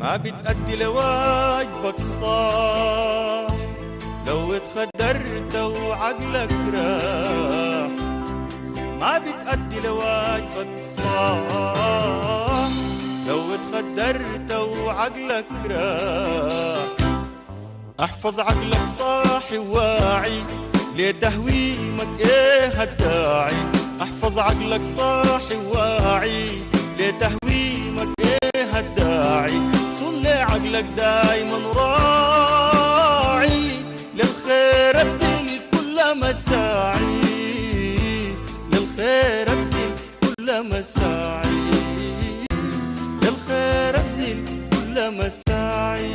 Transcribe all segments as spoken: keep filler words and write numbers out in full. ما بتأدي لواجبك صح لو اتخدرت وعقلك راح. ما بتأدي لواجبك صح لو اتخدرت وعقلك راح. احفظ عقلك صاحي وواعي لتهويمك ايه الداعي. احفظ عقلك صاحي وواعي لتهويمك ايه الداعي. صلي عقلك دايما راعي للخير ابذل كل مساعي. للخير ابذل كل مساعي. للخير ابذل كل مساعي.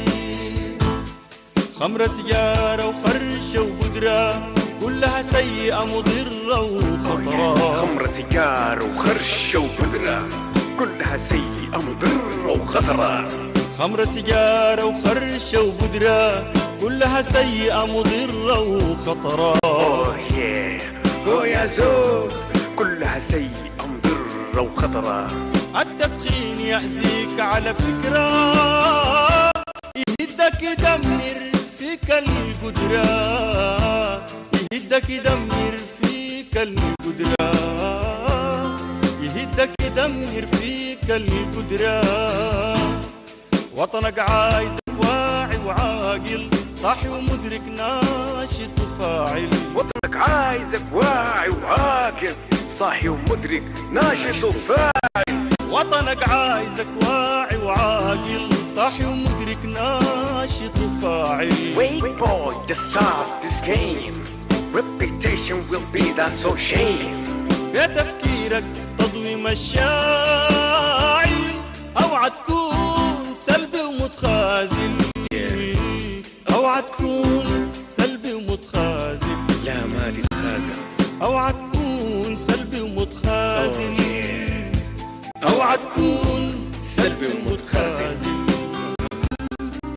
خمرة سيارة وخرشة وبدرة كلها سيئة مضرة وخطرة. خمرة سيجارة وخرشة وبدرة كلها سيئة مضرة وخطرة. خمرة سيجارة وخرشة وبدرة كلها سيئة مضرة وخطرة. اوه ياه اوه يا زوج كلها سيئة مضرة وخطرة. التدخين يأذيك على فكرة يهدك يدمر فيك القدرة. يهدك يدمر فيك القدرة. يهدك يدمر فيك القدرة. وطنك عايزك واعي وعاقل صاحي ومدرك ناشط وفاعل. وطنك عايزك واعي وعاقل صاحي ومدرك ناشط وفاعل. وطنك عايزك واعي وعاقل صاحي ومدرك ناشط وفاعل. Wait boy just stop this game. Reputation will be that's so shame. بتفكيرك تضويم الشاعل اوعى تكون سلبي ومتخاذل. اوعى تكون سلبي ومتخاذل. لا ما تتخاذل. اوعى تكون سلبي ومتخاذل. اوعى تكون سلبي ومتخاذل.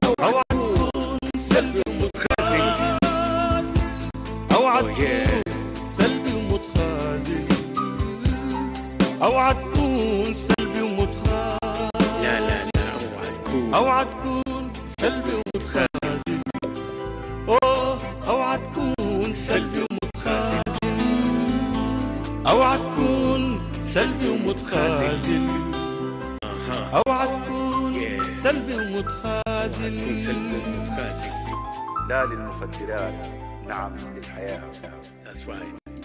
اوعى تكون سلبي ومتخاذل. اوعى تكون سلبي ومتخاذل. اوعى تكون سلبي ومتخاذل. لا لا لا اوعى تكون. اوعى تكون سلبي ومتخاذل. اوه اوعى تكون سلبي ومتخاذل. اوعى تكون سلبي ومتخاذل. اوعى تكون سلبي ومتخاذل. تكون سلبي ومتخاذل. لا للمخدرات نعم للحياة. That's right.